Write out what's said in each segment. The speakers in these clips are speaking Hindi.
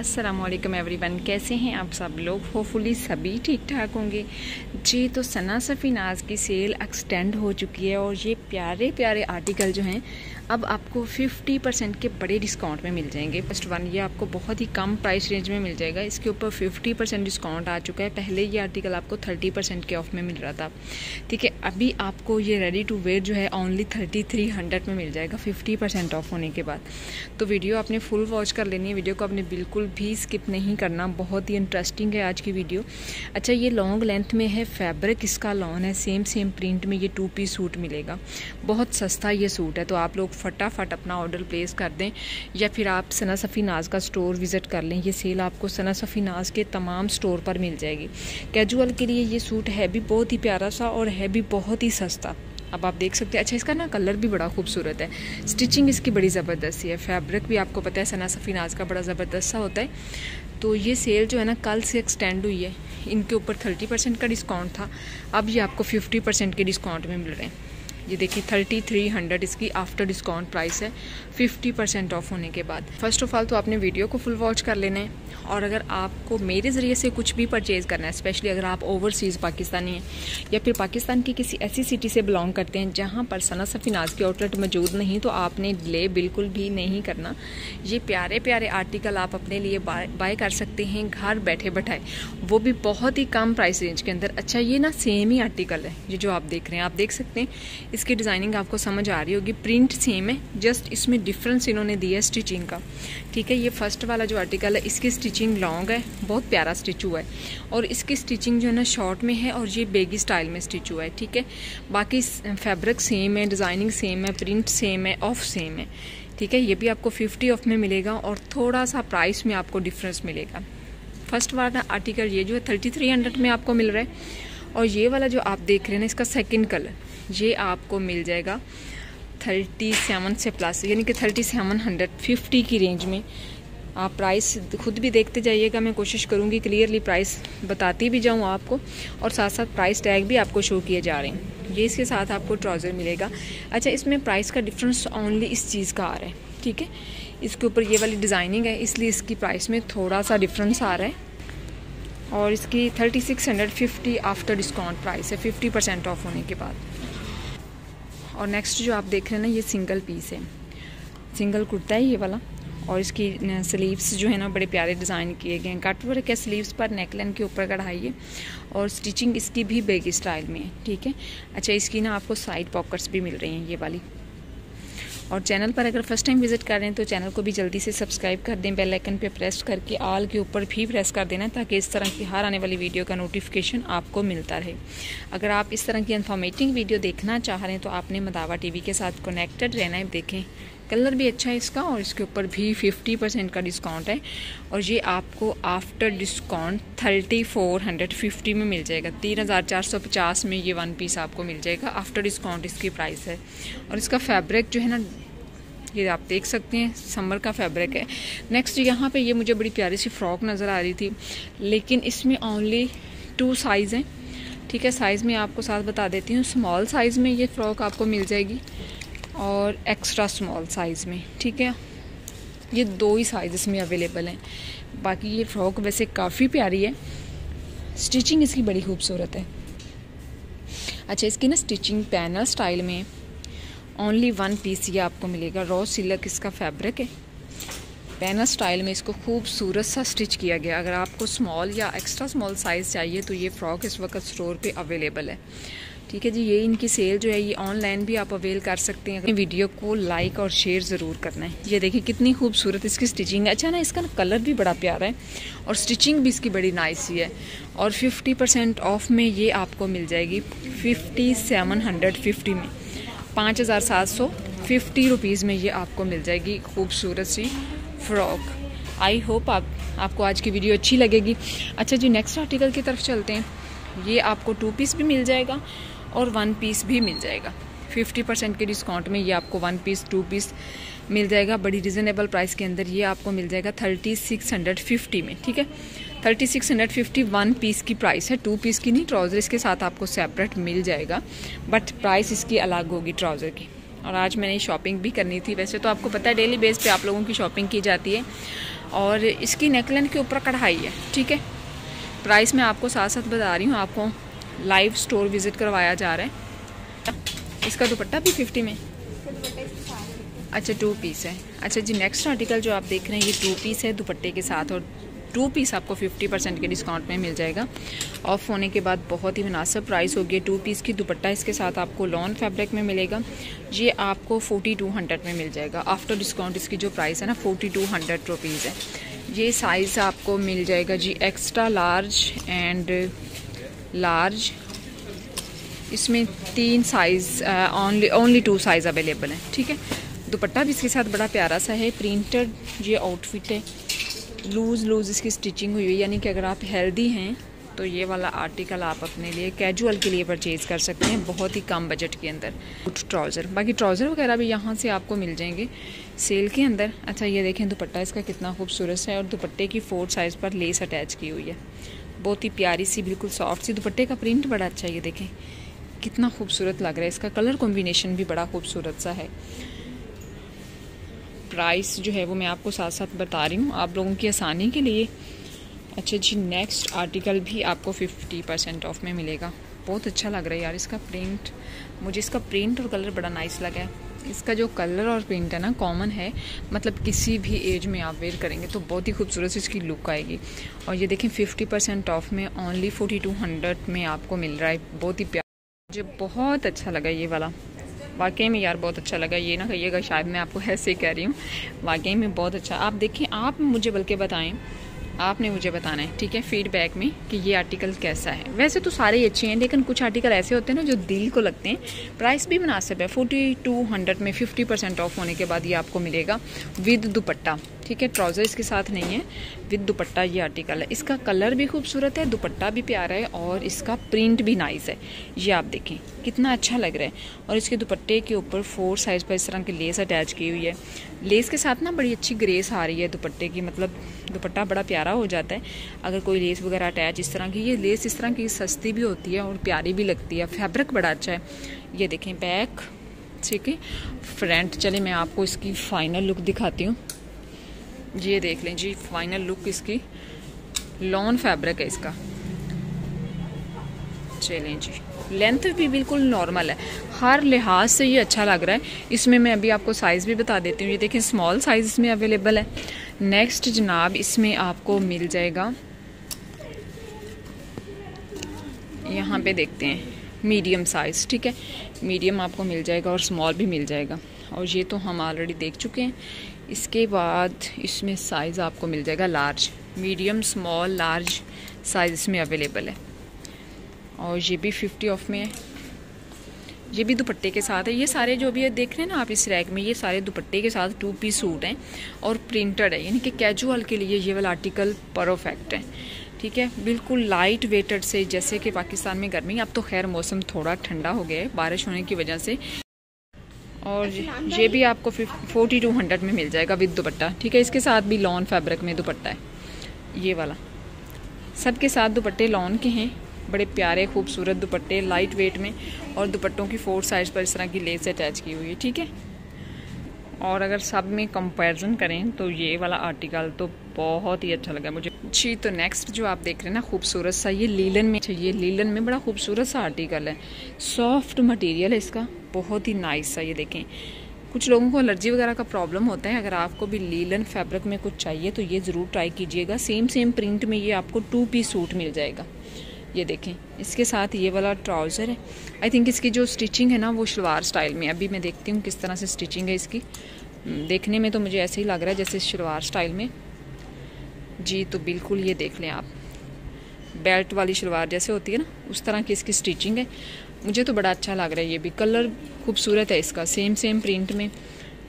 अस्सलामुअलैकुम एवरीवन, कैसे हैं आप सब लोग। होपफुली सभी ठीक ठाक होंगे जी। तो सना सफ़ीनाज़ की सेल एक्सटेंड हो चुकी है और ये प्यारे प्यारे आर्टिकल जो हैं अब आपको 50% के बड़े डिस्काउंट में मिल जाएंगे। फर्स्ट वन, ये आपको बहुत ही कम प्राइस रेंज में मिल जाएगा। इसके ऊपर 50% डिस्काउंट आ चुका है। पहले ये आर्टिकल आपको 30% के ऑफ में मिल रहा था, ठीक है। अभी आपको ये रेडी टू वेयर जो है ओनली 3300 में मिल जाएगा 50% ऑफ होने के बाद। तो वीडियो आपने फुल वॉच कर लेनी है, वीडियो को आपने बिल्कुल भी स्किप नहीं करना। बहुत ही इंटरेस्टिंग है आज की वीडियो। अच्छा, ये लॉन्ग लेंथ में है, फैब्रिक इसका लॉन है, सेम प्रिंट में ये 2 पीस सूट मिलेगा। बहुत सस्ता ये सूट है, तो आप लोग फटाफट अपना ऑर्डर प्लेस कर दें या फिर आप सना सफ़ीनाज़ का स्टोर विज़िट कर लें। ये सेल आपको सना सफ़ीनाज़ के तमाम स्टोर पर मिल जाएगी। कैजुअल के लिए ये सूट है भी बहुत ही प्यारा सा और है भी बहुत ही सस्ता। अब आप देख सकते हैं। अच्छा, इसका ना कलर भी बड़ा खूबसूरत है, स्टिचिंग इसकी बड़ी ज़बरदस्त है, फैब्रिक भी आपको पता है सना सफ़ीनाज़ का बड़ा ज़बरदस्त सा होता है। तो ये सेल जो है ना कल से एक्सटेंड हुई है। इनके ऊपर 30% का डिस्काउंट था, अब ये आपको 50% के डिस्काउंट में मिल रहे हैं। ये देखिए 3300 इसकी आफ्टर डिस्काउंट प्राइस है 50% ऑफ होने के बाद। फर्स्ट ऑफ ऑल तो आपने वीडियो को फुल वॉच कर लेना है। और अगर आपको मेरे ज़रिए से कुछ भी परचेज़ करना है, स्पेशली अगर आप ओवरसीज़ पाकिस्तानी हैं या फिर पाकिस्तान की किसी ऐसी सिटी से बिलोंग करते हैं जहां पर सना सफ़ीनाज़ के आउटलेट मौजूद नहीं, तो आपने डिले बिल्कुल भी नहीं करना। ये प्यारे प्यारे आर्टिकल आप अपने लिए बाय कर सकते हैं घर बैठे बैठाए, वो भी बहुत ही कम प्राइस रेंज के अंदर। अच्छा, ये ना सेम ही आर्टिकल है ये जो आप देख रहे हैं। आप देख सकते हैं इसकी डिज़ाइनिंग आपको समझ आ रही होगी, प्रिंट सेम है, जस्ट इसमें डिफरेंस इन्होंने दिया है स्टिचिंग का, ठीक है। ये फर्स्ट वाला जो आर्टिकल है इसकी स्टिचिंग लॉन्ग है, बहुत प्यारा स्टिच हुआ है, और इसकी स्टिचिंग जो है ना शॉर्ट में है और ये बेगी स्टाइल में स्टिच हुआ है, ठीक है। बाकी फैब्रिक सेम है, डिज़ाइनिंग सेम है, प्रिंट सेम है, ऑफ सेम है, ठीक है। ये भी आपको 50 ऑफ में मिलेगा और थोड़ा सा प्राइस में आपको डिफरेंस मिलेगा। फर्स्ट वाला आर्टिकल ये जो है 3300 में आपको मिल रहा है। और ये वाला जो आप देख रहे हैं ना इसका सेकंड कलर, ये आपको मिल जाएगा 37 से प्लस, यानी कि 3750 की रेंज में। आप प्राइस खुद भी देखते जाइएगा, मैं कोशिश करूँगी क्लियरली प्राइस बताती भी जाऊँ आपको, और साथ साथ प्राइस टैग भी आपको शो किए जा रहे हैं। ये इसके साथ आपको ट्राउज़र मिलेगा। अच्छा, इसमें प्राइस का डिफरेंस ओनली इस चीज़ का आ रहा है, ठीक है। इसके ऊपर ये वाली डिज़ाइनिंग है, इसलिए इसकी प्राइस में थोड़ा सा डिफरेंस आ रहा है। और इसकी 3650 आफ्टर डिस्काउंट प्राइस है 50% ऑफ होने के बाद। और नेक्स्ट जो आप देख रहे हैं ना, ये सिंगल पीस है, सिंगल कुर्ता है ये वाला, और इसकी स्लीव्स जो है ना बड़े प्यारे डिज़ाइन किए गए हैं, कट वर्क है स्लीव्स पर, नेकलाइन के ऊपर कढ़ाई है, और स्टिचिंग इसकी भी बेगी स्टाइल में है, ठीक है। अच्छा, इसकी ना आपको साइड पॉकेट्स भी मिल रही हैं ये वाली। और चैनल पर अगर फर्स्ट टाइम विज़िट कर रहे हैं तो चैनल को भी जल्दी से सब्सक्राइब कर दें, बेल आइकन पे प्रेस करके आल के ऊपर भी प्रेस कर देना, ताकि इस तरह की हर आने वाली वीडियो का नोटिफिकेशन आपको मिलता रहे। अगर आप इस तरह की इन्फॉर्मेटिव वीडियो देखना चाह रहे हैं तो आपने मदावा टीवी के साथ कनेक्टेड रहना है। देखें, कलर भी अच्छा है इसका, और इसके ऊपर भी 50% का डिस्काउंट है, और ये आपको आफ्टर डिस्काउंट 3450 में मिल जाएगा। 3450 में ये 1 पीस आपको मिल जाएगा, आफ्टर डिस्काउंट इसकी प्राइस है। और इसका फैब्रिक जो है ना ये आप देख सकते हैं, समर का फैब्रिक है। नेक्स्ट यहाँ पे ये मुझे बड़ी प्यारी सी फ्रॉक नज़र आ रही थी, लेकिन इसमें ओनली 2 साइज़ हैं, ठीक है। साइज़ में आपको साथ बता देती हूँ, स्मॉल साइज़ में ये फ़्रॉक आपको मिल जाएगी और एक्स्ट्रा स्मॉल साइज़ में, ठीक है। ये 2 ही साइज़ इसमें अवेलेबल हैं। बाकी ये फ़्रॉक वैसे काफ़ी प्यारी है, स्टिचिंग इसकी बड़ी खूबसूरत है। अच्छा, इसकी ना स्टिचिंग पैनल स्टाइल में ओनली 1 पीस ये आपको मिलेगा, रॉ सिल्क इसका फैब्रिक है, पैनल स्टाइल में इसको खूबसूरत सा स्टिच किया गया। अगर आपको स्मॉल या एक्स्ट्रा स्मॉल साइज़ चाहिए तो ये फ़्रॉक इस वक्त स्टोर पे अवेलेबल है, ठीक है जी। ये इनकी सेल जो है ये ऑनलाइन भी आप अवेल कर सकते हैं। वीडियो को लाइक और शेयर ज़रूर करना है। ये देखिए कितनी खूबसूरत इसकी स्टिचिंग है। अच्छा ना, इसका ना कलर भी बड़ा प्यारा है और स्टिचिंग भी इसकी बड़ी नाइस ही है, और 50% ऑफ में ये आपको मिल जाएगी 5750 में, 5750 रुपीज़ में ये आपको मिल जाएगी खूबसूरत सी फ़्रॉक। आई होप आपको आज की वीडियो अच्छी लगेगी। अच्छा जी, नेक्स्ट आर्टिकल की तरफ चलते हैं। ये आपको 2 पीस भी मिल जाएगा और 1 पीस भी मिल जाएगा 50% के डिस्काउंट में। ये आपको 1 पीस 2 पीस मिल जाएगा बड़ी रिजनेबल प्राइस के अंदर। ये आपको मिल जाएगा 3650 में, ठीक है। 3650 1 पीस की प्राइस है, 2 पीस की नहीं। ट्राउज़र इसके साथ आपको सेपरेट मिल जाएगा, बट प्राइस इसकी अलग होगी ट्राउज़र की। और आज मैंने शॉपिंग भी करनी थी। वैसे तो आपको पता है डेली बेस पे आप लोगों की शॉपिंग की जाती है, और इसकी नेकलाइन के ऊपर कढ़ाई है। ठीक है, प्राइस मैं आपको साथ साथ बता रही हूँ, आपको लाइव स्टोर विज़िट करवाया जा रहा है। इसका दुपट्टा भी 50 में, अच्छा 2 पीस है। अच्छा जी, नेक्स्ट आर्टिकल जो आप देख रहे हैं ये 2 पीस है दुपट्टे के साथ, और 2 पीस आपको 50% के डिस्काउंट में मिल जाएगा। ऑफ होने के बाद बहुत ही मुनासिब प्राइस होगी। 2 पीस की दुपट्टा इसके साथ आपको लॉन फैब्रिक में मिलेगा, ये आपको 4200 में मिल जाएगा। आफ्टर डिस्काउंट इसकी जो प्राइस है ना 4200 रुपीज़ है। ये साइज़ आपको मिल जाएगा जी एक्स्ट्रा लार्ज एंड लार्ज, इसमें 3 साइज़, ओनली 2 साइज़ अवेलेबल हैं। ठीक है, दुपट्टा भी इसके साथ बड़ा प्यारा सा है, प्रिंटेड ये आउटफिट है, लूज़ इसकी स्टिचिंग हुई है, यानी कि अगर आप हेल्दी हैं तो ये वाला आर्टिकल आप अपने लिए कैजुअल के लिए परचेज़ कर सकते हैं बहुत ही कम बजट के अंदर। ट्राउज़र, बाकी ट्राउज़र वगैरह भी यहाँ से आपको मिल जाएंगे सेल के अंदर। अच्छा ये देखें दुपट्टा इसका कितना खूबसूरत है, और दुपट्टे की 4 साइज़ पर लेस अटैच की हुई है, बहुत ही प्यारी सी, बिल्कुल सॉफ्ट सी। दुपट्टे का प्रिंट बड़ा अच्छा है, ये देखें कितना खूबसूरत लग रहा है, इसका कलर कॉम्बिनेशन भी बड़ा खूबसूरत सा है। प्राइस जो है वो मैं आपको साथ साथ बता रही हूँ आप लोगों की आसानी के लिए। अच्छा जी, नेक्स्ट आर्टिकल भी आपको 50% ऑफ में मिलेगा। बहुत अच्छा लग रहा है यार इसका प्रिंट, मुझे इसका प्रिंट और कलर बड़ा नाइस लगा है। इसका जो कलर और प्रिंट है ना कॉमन है, मतलब किसी भी एज में आप वेयर करेंगे तो बहुत ही खूबसूरत सी इसकी लुक आएगी। और ये देखें 50% ऑफ में ओनली 4200 में आपको मिल रहा है, बहुत ही प्यारा। मुझे बहुत अच्छा लगा ये वाला, वाकई में यार बहुत अच्छा लगा। ये ना कहिएगा शायद मैं आपको ऐसे कह रही हूँ, वाकई में बहुत अच्छा। आप देखें, आप मुझे बल्कि बताएं, आपने मुझे बताना है ठीक है फीडबैक में कि ये आर्टिकल कैसा है। वैसे तो सारे ही अच्छे हैं, लेकिन कुछ आर्टिकल ऐसे होते हैं ना जो दिल को लगते हैं। प्राइस भी मुनासिब है, 4200 में 50% ऑफ होने के बाद ये आपको मिलेगा विद दुपट्टा। ठीक है, ट्राउज़र इसके साथ नहीं है, विद दुपट्टा ये आर्टिकल है। इसका कलर भी खूबसूरत है, दुपट्टा भी प्यारा है, और इसका प्रिंट भी नाइस है। ये आप देखें कितना अच्छा लग रहा है, और इसके दुपट्टे के ऊपर 4 साइज़ पर इस तरह की लेस अटैच की हुई है। लेस के साथ ना बड़ी अच्छी ग्रेस आ रही है दुपट्टे की, मतलब दुपट्टा बड़ा प्यारा हो जाता है अगर कोई लेस वगैरह अटैच इस तरह की। ये लेस इस तरह की सस्ती भी होती है और प्यारी भी लगती है, फैब्रिक बड़ा अच्छा है। ये देखें बैक, ठीक है फ्रंट। चलिए मैं आपको इसकी फाइनल लुक दिखाती हूँ, ये देख लें जी फाइनल लुक इसकी। लॉन फैब्रिक है इसका, चलें जी। लेंथ भी बिल्कुल नॉर्मल है, हर लिहाज से ये अच्छा लग रहा है। इसमें मैं अभी आपको साइज़ भी बता देती हूँ, ये देखें स्मॉल साइज़ में अवेलेबल है। नेक्स्ट जनाब इसमें आपको मिल जाएगा, यहाँ पे देखते हैं मीडियम साइज़। ठीक है, मीडियम आपको मिल जाएगा और स्मॉल भी मिल जाएगा, और ये तो हम ऑलरेडी देख चुके हैं। इसके बाद इसमें साइज़ आपको मिल जाएगा large, medium, small, large size इसमें अवेलेबल है, और ये भी 50 ऑफ में है। ये भी दुपट्टे के साथ है। ये सारे जो भी देख रहे हैं ना आप इस रैक में, ये सारे दुपट्टे के साथ 2 पीस सूट हैं और प्रिंटेड है, यानी कि कैजुअल के लिए ये वाला आर्टिकल परफेक्ट है। ठीक है, बिल्कुल लाइट वेटेड से, जैसे कि पाकिस्तान में गर्मी, अब तो खैर मौसम थोड़ा ठंडा हो गया है बारिश होने की वजह से। और ये भी आपको 4200 में मिल जाएगा विद दुपट्टा। ठीक है, इसके साथ भी लॉन फैब्रिक में दुपट्टा है, ये वाला सब के साथ दुपट्टे लॉन के हैं, बड़े प्यारे खूबसूरत दुपट्टे, लाइट वेट में, और दुपट्टों की 4 साइज़ पर इस तरह की लेस अटैच की हुई है। ठीक है, और अगर सब में कंपैरिजन करें तो ये वाला आर्टिकल तो बहुत ही अच्छा लगा मुझे जी। तो नेक्स्ट जो आप देख रहे हैं ना खूबसूरत सा, ये लीलन में, ये लीलन में बड़ा खूबसूरत सा आर्टिकल है, सॉफ्ट मटेरियल है इसका, बहुत ही नाइस सा। ये देखें, कुछ लोगों को एलर्जी वगैरह का प्रॉब्लम होता है, अगर आपको भी लीलन फैब्रिक में कुछ चाहिए तो ये ज़रूर ट्राई कीजिएगा। सेम प्रिंट में ये आपको 2 पीस सूट मिल जाएगा। ये देखें इसके साथ ये वाला ट्राउज़र है। आई थिंक इसकी जो स्टिचिंग है ना वो शलवार स्टाइल में, अभी मैं देखती हूँ किस तरह से स्टिचिंग है इसकी। देखने में तो मुझे ऐसे ही लग रहा है जैसे शलवार स्टाइल में जी, तो बिल्कुल ये देख लें आप, बेल्ट वाली शलवार जैसे होती है ना उस तरह की इसकी स्टिचिंग है। मुझे तो बड़ा अच्छा लग रहा है, ये भी कलर खूबसूरत है इसका, सेम प्रिंट में,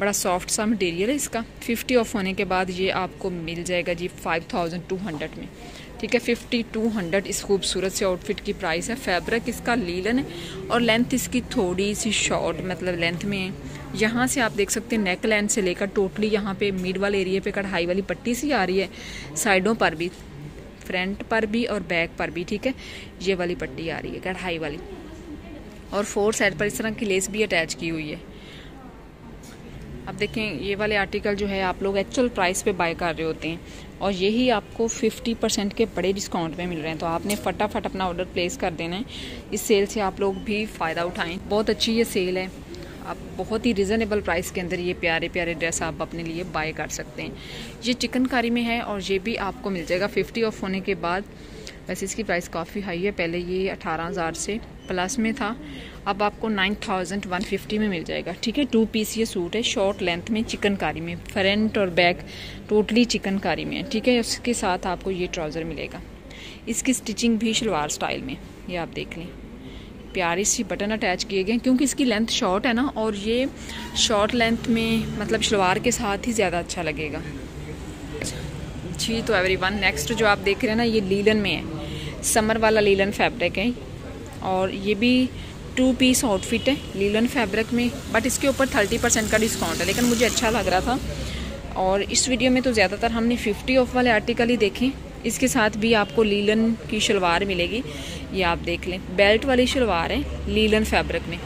बड़ा सॉफ्ट सा मटेरियल है इसका। 50 ऑफ होने के बाद ये आपको मिल जाएगा जी 5200 में। ठीक है, 5200 इस खूबसूरत से आउटफिट की प्राइस है। फैब्रिक इसका लीलन है, और लेंथ इसकी थोड़ी सी शॉर्ट मतलब लेंथ में है। यहाँ से आप देख सकते हैं नेक लेंथ से लेकर टोटली यहाँ पे मिड वाले एरिया पे कढ़ाई वाली पट्टी सी आ रही है, साइडों पर भी, फ्रंट पर भी और बैक पर भी। ठीक है, ये वाली पट्टी आ रही है कढ़ाई वाली, और 4 साइड पर इस तरह की लेस भी अटैच की हुई है। अब देखें ये वाले आर्टिकल जो है आप लोग एक्चुअल प्राइस पे बाय कर रहे होते हैं और यही आपको 50% के बड़े डिस्काउंट में मिल रहे हैं, तो आपने फटाफट अपना ऑर्डर प्लेस कर देना है। इस सेल से आप लोग भी फ़ायदा उठाएं। बहुत अच्छी ये सेल है, आप बहुत ही रिजनेबल प्राइस के अंदर ये प्यारे प्यारे ड्रेस आप अपने लिए बाय कर सकते हैं। ये चिकनकारी में है और ये भी आपको मिल जाएगा 50 ऑफ होने के बाद। वैसे इसकी प्राइस काफ़ी हाई है, पहले ये 18,000 से प्लस में था, अब आपको 9,150 में मिल जाएगा। ठीक है, 2 पीस ये सूट है, शॉर्ट लेंथ में चिकनकारी में, फ्रंट और बैक टोटली चिकनकारी में है। ठीक है, उसके साथ आपको ये ट्राउज़र मिलेगा, इसकी स्टिचिंग भी शलवार स्टाइल में, ये आप देख लें प्यारी सी बटन अटैच किए गए, क्योंकि इसकी लेंथ शॉर्ट है ना, और ये शॉर्ट लेंथ में मतलब शलवार के साथ ही ज़्यादा अच्छा लगेगा। जी तो एवरीवन, नेक्स्ट जो आप देख रहे हैं ना, ये लीलन में है, समर वाला लीलन फैब्रिक है और ये भी 2 पीस आउटफिट है लीलन फैब्रिक में, बट इसके ऊपर 30% का डिस्काउंट है, लेकिन मुझे अच्छा लग रहा था। और इस वीडियो में तो ज़्यादातर हमने 50 ऑफ वाले आर्टिकल ही देखे। इसके साथ भी आपको लीलन की शलवार मिलेगी, ये आप देख लें, बेल्ट वाली शलवार है लीलन फैब्रिक में।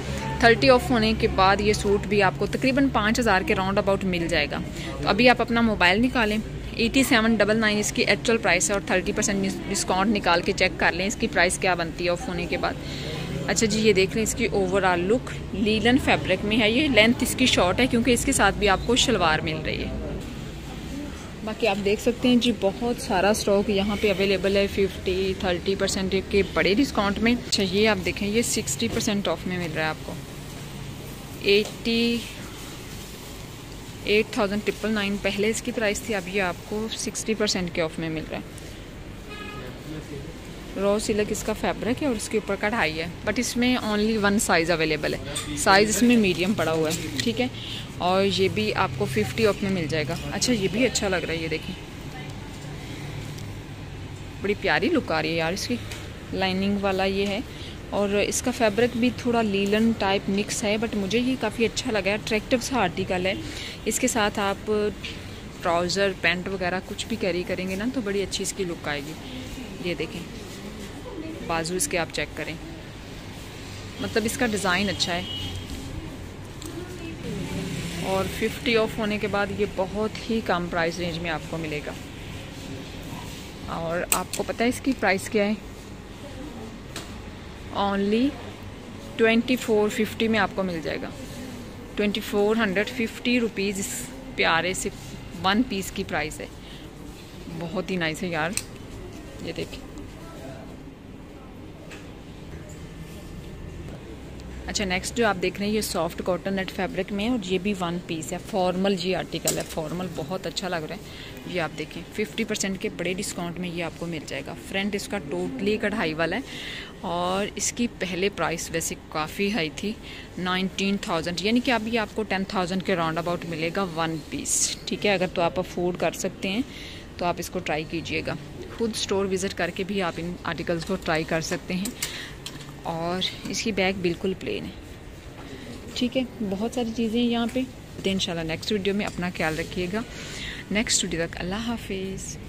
30 ऑफ होने के बाद ये सूट भी आपको तकरीबन 5,000 के राउंड अबाउट मिल जाएगा। तो अभी आप अपना मोबाइल निकालें, 8799 इसकी एक्चुअल प्राइस है और 30% डिस्काउंट निकाल के चेक कर लें इसकी प्राइस क्या बनती है ऑफ होने के बाद। अच्छा जी, ये देख लें इसकी ओवरऑल लुक, लीलन फैब्रिक में है, ये लेंथ इसकी शॉर्ट है क्योंकि इसके साथ भी आपको शलवार मिल रही है। बाकी आप देख सकते हैं जी, बहुत सारा स्टॉक यहाँ पे अवेलेबल है 50-30% के बड़े डिस्काउंट में। अच्छा ये आप देखें, ये 60% ऑफ में मिल रहा है आपको 88,999, पहले इसकी प्राइस थी, अब ये आपको 60% के ऑफ में मिल रहा है। रॉ सिल्क इसका फैब्रिक है और इसके ऊपर कढ़ाई है, बट इसमें ओनली 1 साइज़ अवेलेबल है, साइज़ इसमें मीडियम पड़ा हुआ है। ठीक है, और ये भी आपको 50 ऑफ में मिल जाएगा। अच्छा ये भी अच्छा लग रहा है, ये देखिए बड़ी प्यारी लुक आ रही है यार इसकी, लाइनिंग वाला ये है और इसका फैब्रिक भी थोड़ा लीलन टाइप मिक्स है, बट मुझे ये काफ़ी अच्छा लगा है, अट्रैक्टिव सा आर्टिकल है। इसके साथ आप ट्राउज़र पैंट वगैरह कुछ भी कैरी करेंगे ना तो बड़ी अच्छी इसकी लुक आएगी। ये देखें बाजू इसके आप चेक करें, मतलब इसका डिज़ाइन अच्छा है। और 50 ऑफ होने के बाद ये बहुत ही कम प्राइस रेंज में आपको मिलेगा। और आपको पता है इसकी प्राइस क्या है, ओनली 2450 में आपको मिल जाएगा। 2450 रुपीज़ इस प्यारे से 1 पीस की प्राइस है, बहुत ही नाइस है यार। ये देखिए, अच्छा नेक्स्ट जो आप देख रहे हैं ये सॉफ्ट कॉटन नेट फैब्रिक में है और ये भी 1 पीस है, फॉर्मल ये आर्टिकल है, फॉर्मल बहुत अच्छा लग रहा है। ये आप देखें 50% के बड़े डिस्काउंट में ये आपको मिल जाएगा। फ्रंट इसका टोटली कढ़ाई वाला है और इसकी पहले प्राइस वैसे काफ़ी हाई थी, 19,000, यानी कि अभी आपको 10,000 के राउंड अबाउट मिलेगा 1 पीस। ठीक है, अगर तो आप अफोर्ड कर सकते हैं तो आप इसको ट्राई कीजिएगा, खुद स्टोर विज़िट करके भी आप इन आर्टिकल्स को ट्राई कर सकते हैं। और इसकी बैग बिल्कुल प्लेन है। ठीक है, बहुत सारी चीज़ें यहाँ पे। इंशाल्लाह नेक्स्ट वीडियो में अपना ख्याल रखिएगा। नेक्स्ट वीडियो तक अल्लाह हाफिज़।